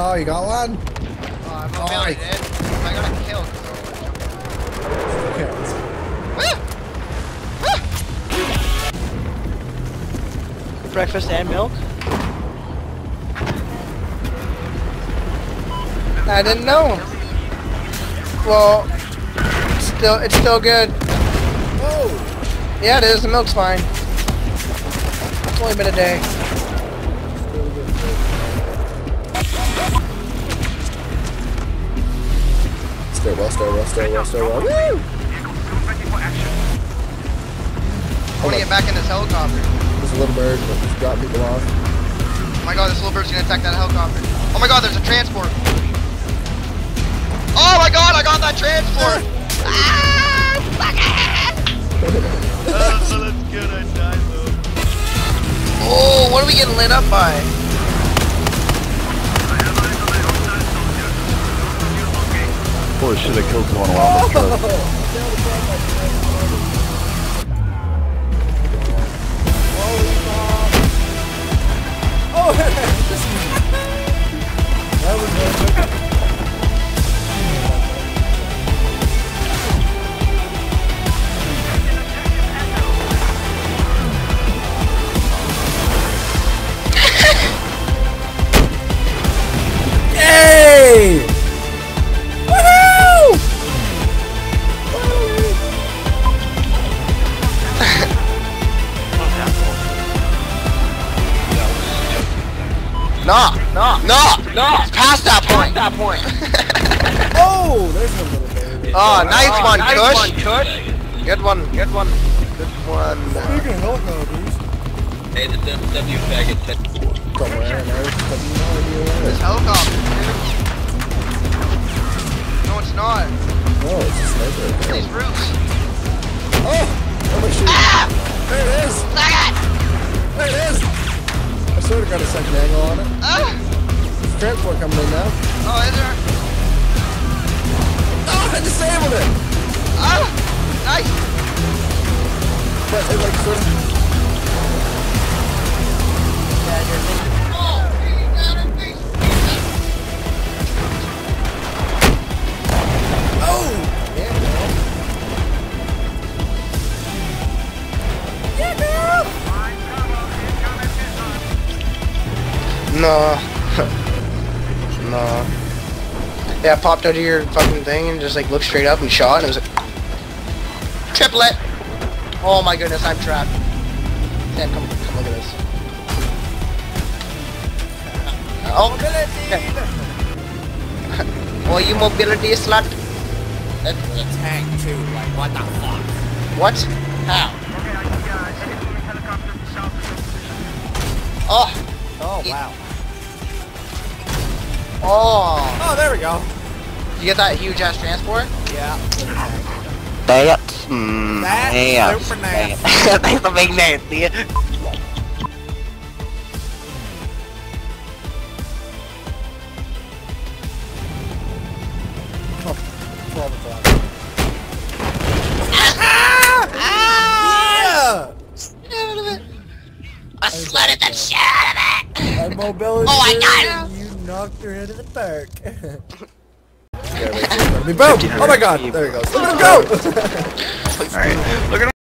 Oh, you got one? I got a kill. Okay. Breakfast and milk? I didn't know. Well, it's still good. Whoa! Yeah, it is. The milk's fine. It's only been a day. Stairwell. Woo! I want to get back in this helicopter. There's a little bird that just dropped people off. Oh my god, this little bird's gonna attack that helicopter. Oh my god, there's a transport. Oh my god, I got that transport! Ah, fuck it! Oh, that's good, I died though. Oh, what are we getting lit up by? Holy shit, I killed someone while on the truck. Oh, that was good. No! Past that point! Past that point! Oh! There's a little baby. Oh, nice one, Kush! Good one, good one. Good one. Speaking of helicopters. Hey, the W faggot said. Somewhere, and I have no idea where. There's helicopters, dude. No, it's not. No, it's a sniper. Look at these roofs. Oh! How much shooting? Ah! There it is! There it is! I sort of got a second angle on it. Ah! Transport coming in now. Oh, is there? Oh, I disabled it! Oh, nice! But it like sort of... Yeah, you're thinking... Oh, you got it, bitch! Oh! Yeah, girl. Yeah, girl! No. No. Yeah, I popped out of your fucking thing and just like looked straight up and shot, and it was like triplet. Oh my goodness, I'm trapped. Damn, come look at this. Oh, mobility. Oh, you mobility slut. That's a tank too. Like what the fuck? What? How? Okay, I see a helicopter to south of the position. Oh. Oh wow. Oh! Oh, there we go. You get that huge ass transport? Yeah. That's super nice. That's a big name, see? I slutted the shit out of it! Mobility. Oh, I got it! Knocked her into the park. Boom! Oh my god! There he goes. Look at him go! Alright. Look at him.